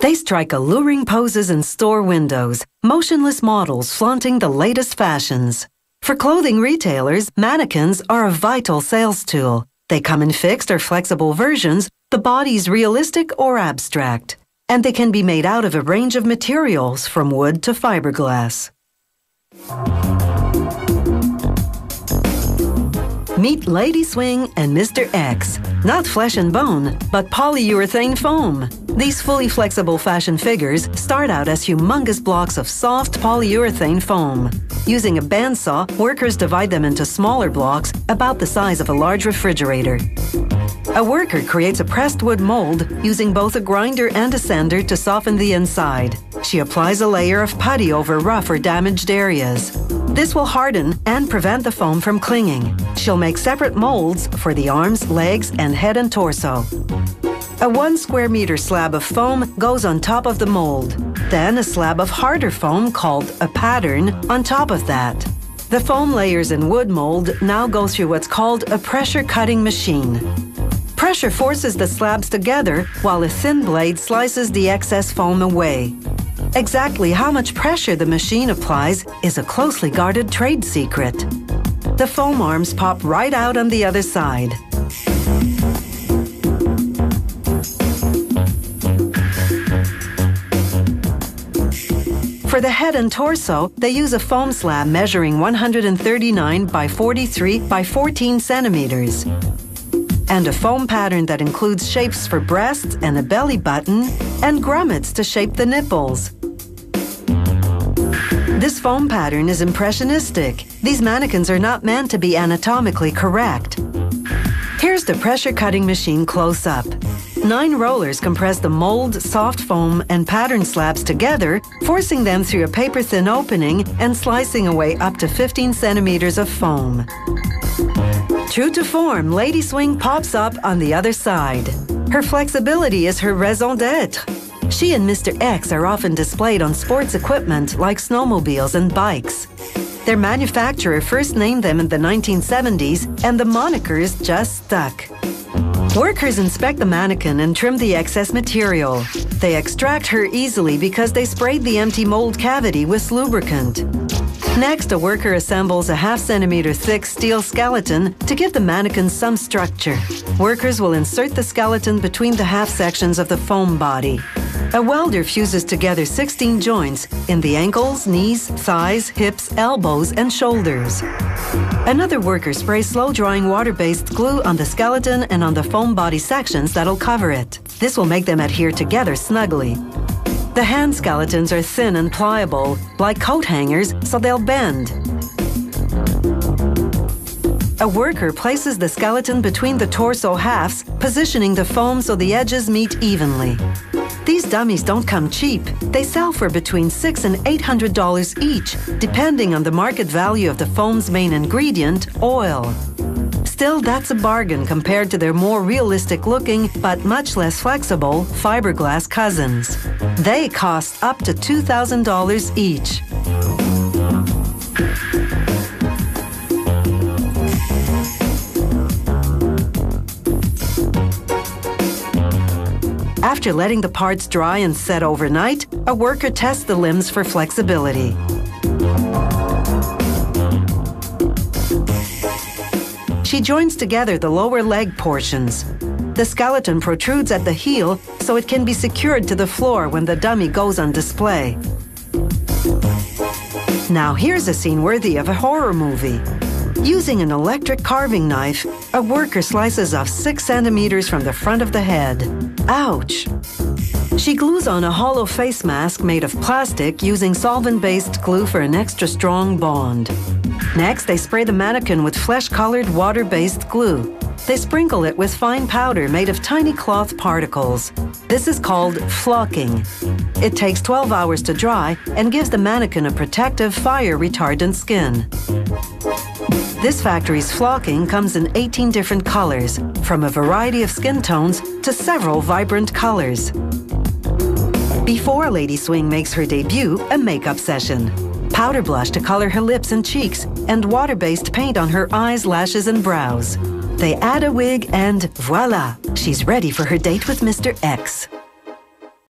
They strike alluring poses in store windows, motionless models flaunting the latest fashions. For clothing retailers, mannequins are a vital sales tool. They come in fixed or flexible versions, the body's realistic or abstract, and they can be made out of a range of materials from wood to fiberglass. Meet Lady Swing and Mr. X. Not flesh and bone, but polyurethane foam. These fully flexible fashion figures start out as humongous blocks of soft polyurethane foam. Using a bandsaw, workers divide them into smaller blocks about the size of a large refrigerator. A worker creates a pressed wood mold using both a grinder and a sander to soften the inside. She applies a layer of putty over rough or damaged areas. This will harden and prevent the foam from clinging. She'll make separate molds for the arms, legs, and head and torso. A 1 square meter slab of foam goes on top of the mold. Then a slab of harder foam called a pattern on top of that. The foam layers in wood mold now go through what's called a pressure cutting machine. Pressure forces the slabs together while a thin blade slices the excess foam away. Exactly how much pressure the machine applies is a closely guarded trade secret. The foam arms pop right out on the other side. For the head and torso, they use a foam slab measuring 139 by 43 by 14 centimeters. And a foam pattern that includes shapes for breasts and a belly button, and grommets to shape the nipples. This foam pattern is impressionistic. These mannequins are not meant to be anatomically correct. Here's the pressure cutting machine close up. 9 rollers compress the mold, soft foam, and pattern slabs together, forcing them through a paper-thin opening and slicing away up to 15 centimeters of foam. True to form, Lady Swing pops up on the other side. Her flexibility is her raison d'être. She and Mr. X are often displayed on sports equipment like snowmobiles and bikes. Their manufacturer first named them in the 1970s, and the monikers just stuck. Workers inspect the mannequin and trim the excess material. They extract her easily because they sprayed the empty mold cavity with lubricant. Next, a worker assembles a half-centimeter thick steel skeleton to give the mannequin some structure. Workers will insert the skeleton between the half-sections of the foam body. A welder fuses together 16 joints in the ankles, knees, thighs, hips, elbows, and shoulders. Another worker sprays slow-drying water-based glue on the skeleton and on the foam body sections that'll cover it. This will make them adhere together snugly. The hand skeletons are thin and pliable, like coat hangers, so they'll bend. A worker places the skeleton between the torso halves, positioning the foam so the edges meet evenly. These dummies don't come cheap. They sell for between $600 and $800 each, depending on the market value of the foam's main ingredient, oil. Still, that's a bargain compared to their more realistic-looking, but much less flexible, fiberglass cousins. They cost up to $2,000 each. After letting the parts dry and set overnight, a worker tests the limbs for flexibility. She joins together the lower leg portions. The skeleton protrudes at the heel so it can be secured to the floor when the dummy goes on display. Now here's a scene worthy of a horror movie. Using an electric carving knife, a worker slices off 6 centimeters from the front of the head. Ouch! She glues on a hollow face mask made of plastic using solvent-based glue for an extra strong bond. Next, they spray the mannequin with flesh-colored water-based glue. They sprinkle it with fine powder made of tiny cloth particles. This is called flocking. It takes 12 hours to dry and gives the mannequin a protective, fire-retardant skin. This factory's flocking comes in 18 different colors, from a variety of skin tones to several vibrant colors. Before Lady Swing makes her debut, a makeup session. Powder blush to color her lips and cheeks, and water-based paint on her eyes, lashes, and brows. They add a wig and voila! She's ready for her date with Mr. X.